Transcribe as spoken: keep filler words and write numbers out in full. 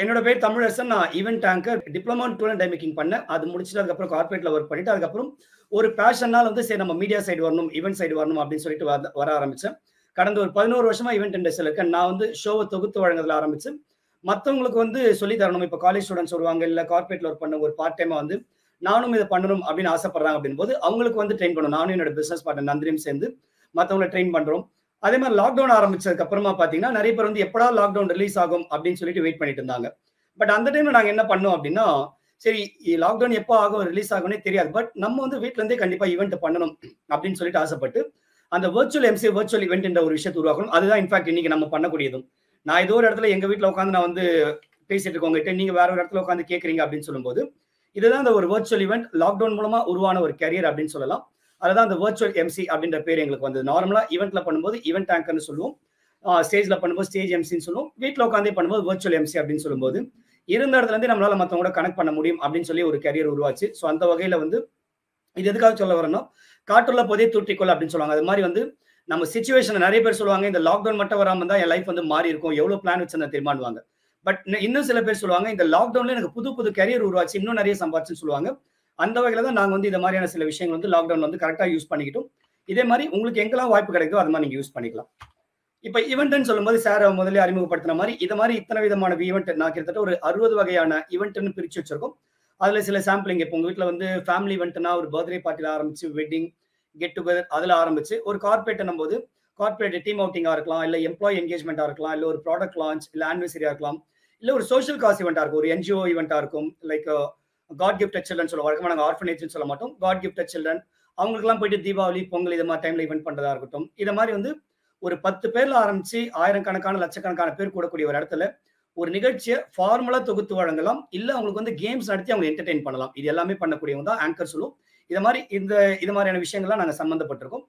என்னோட பேர் தமிழரசன். நான் event anchor, diploma in tool and die making பண்ணேன். அது முடிச்சுட்டு அதுக்கப்புறம் கார்பரேட்ல ஒர்க் பண்ணிட்டு அதுக்கப்புறம் ஒரு பேஷனால் வந்து சரி நம்ம மீடியா சைடு வரணும், ஈவென்ட் சைடு வரணும் அப்படின்னு சொல்லிட்டு வர ஆரம்பிச்சேன். கடந்த ஒரு பதினோரு வருஷமா ஈவென்ட் இண்டஸ்ட்ரியில் இருக்கேன். நான் வந்து ஷோவை தொகுத்து வழங்குறதுல ஆரம்பிச்சு மற்றவங்களுக்கு வந்து சொல்லி தரணும். இப்போ காலேஜ் ஸ்டூடெண்ட்ஸ் வருவாங்க, இல்லை கார்பரேட்ல ஒர்க் பண்ண ஒரு பார்ட் டைமா வந்து நானும் இதை பண்ணணும் அப்படின்னு ஆசைப்படுறாங்க அப்படின்னு போது அவங்களுக்கு வந்து ட்ரெயின் பண்ணணும். நானும் என்னோட பிசினஸ் பார்ட்னர் நந்திரியும் சேர்ந்து மற்றவங்களை ட்ரெயின் பண்றோம். அதே மாதிரி லாக்டவுன் ஆரம்பிச்சதுக்கு அப்புறமா பாத்தீங்கன்னா நிறைய பேர் வந்து எப்படா லாக்டவுன் ரிலீஸ் ஆகும் அப்படின்னு சொல்லிட்டு வெயிட் பண்ணிட்டு இருந்தாங்க. பட் அந்த டைம்ல நாங்க என்ன பண்ணோம் அப்படின்னா, சரி லாக்டவுன் எப்போ ஆகும் ரிலீஸ் ஆகும்னே தெரியாது, பட் நம்ம வந்து வீட்டுல இருந்தே கண்டிப்பா ஈவெண்ட் பண்ணணும் அப்படின்னு சொல்லிட்டு ஆசைப்பட்டு அந்த வெர்ச்சுவல் எம்சி வெர்ச்சுவல் ஈவெண்ட் என்ற ஒரு விஷயத்தை உருவாக்கணும். அதுதான் இன்ஃபேக்ட் இன்னைக்கு நம்ம பண்ணக்கூடியதும். நான் ஏதோ ஒரு இடத்துல எங்க வீட்டுல உட்காந்து நான் வந்து பேசிட்டு இருக்கவங்ககிட்ட நீங்க வேற ஒரு இடத்துல உட்காந்து கேட்கறீங்க அப்படின்னு சொல்லும்போது இதுதான் அந்த ஒரு வெர்ச்சுவல் ஈவெண்ட் லாக்டவுன் மூலமா உருவான ஒரு கேரியர் அப்படின்னு சொல்லலாம். அதுதான் அந்த வெர்ச்சுவல் எம்சி அப்படின்ற பேர் எங்களுக்கு வந்தது. நார்மலா ஈவெண்ட்ல பண்ணும்போது ஈவெண்ட் ஆங்கர்னு சொல்லுவோம், ஸ்டேஜ்ல பண்ணும்போது ஸ்டேஜ் எம்சின்னு சொல்லுவோம், வீட்டில் உட்காந்து பண்ணும்போது வெர்ச்சுவல் எம்சி அப்படின்னு சொல்லும்போது இருந்த இடத்துல இருந்து நம்மளால மற்றவங்க கூட கனெக்ட் பண்ண முடியும் அப்படின்னு சொல்லி ஒரு கேரியர் உருவாச்சு. ஸோ அந்த வகையில வந்து இது எதுக்காக சொல்ல வரணும், காற்றுள்ள போதே தூற்றிக்கொள் அப்படின்னு சொல்லுவாங்க. அது மாதிரி வந்து நம்ம சுச்சுவேஷன் நிறைய பேர் சொல்லுவாங்க, இந்த லாக்டவுன் மட்டும் வராமல் தான் என் லைஃப் வந்து மாறி இருக்கும், எவ்வளோ பிளான் வச்சிருந்தா தீர்மானுவாங்க. பட் இன்னும் சில பேர் சொல்லுவாங்க இந்த லாக்டவுன்ல எனக்கு புது புது கேரியர் உருவாச்சு, இன்னும் நிறைய சம்பாதிச்சுன்னு சொல்லுவாங்க. அந்த வகையில தான் நாங்கள் வந்து இந்த மாதிரியான சில விஷயங்கள் வந்து லாக்டவுன் வந்து கரெக்டாக யூஸ் பண்ணிக்கிட்டோம். இதே மாதிரி உங்களுக்கு எங்கெல்லாம் வாய்ப்பு கிடைக்கும் அது மாதிரி நீங்கள் யூஸ் பண்ணிக்கலாம். இப்போ ஈவெண்ட்னு சொல்லும்போது சார் முதலே அறிமுகப்படுத்தின மாதிரி இதை மாதிரி இத்தனை விதமான ஈவெண்ட் நான் கிட்டத்தட்ட ஒரு அறுபது வகையான ஈவெண்ட்னு பிரித்து வச்சிருக்கோம். அதில் சில சாம்பிளிங் இப்போ உங்கள் வீட்டில் வந்து ஃபேமிலி ஈவெண்ட்னா ஒரு பர்த்டே பார்ட்டியில் ஆரம்பிச்சு வெட்டிங் கெட் டுகெதர் அதில் ஆரம்பிச்சு ஒரு கார்பரேட்னும் போது கார்பரேட் டீம் அவுட்டிங்காக இருக்கலாம், இல்லை எம்ப்ளாயி என்கேஜ்மெண்ட்டாக இருக்கலாம், இல்லை ஒரு ப்ராடக்ட் லான்ச், இல்லை ஆனிவர்சரியாக இருக்கலாம், இல்லை ஒரு சோஷியல் காஸ் ஈவெண்ட்டாக இருக்கும், ஒரு என்ஜிஓ ஈவெண்ட்டாக இருக்கும், லைக் காட் கிஃப்ட் சில்ட்ரன் சொல்லுவோம். வழக்கமாக நாங்கள் ஆர்ஃபனேஜ்னு சொல்ல மாட்டோம், காட் கிஃப்ட் சில்ட்ரன் அவங்களுக்குலாம் போயிட்டு தீபாவளி பொங்கல் இது மாதிரி டைம்ல ஈவெண்ட் பண்றதா இருக்கட்டும். இதை மாதிரி வந்து ஒரு பத்து பேர்ல ஆரம்பிச்சு ஆயிரக்கணக்கான லட்சக்கணக்கான பேர் கூடக்கூடிய ஒரு இடத்துல ஒரு நிகழ்ச்சியை ஃபார்முலா தொகுத்து வழங்கலாம், இல்ல அவங்களுக்கு வந்து கேம்ஸ் நடத்தி அவங்க என்டர்டெயின் பண்ணலாம். இது எல்லாமே பண்ணக்கூடியவங்க தான் ஆங்கர் சொல்லுவோம். இதை மாதிரி இந்த இது மாதிரியான விஷயங்கள்லாம் நாங்கள் சம்மந்தப்பட்டிருக்கோம்.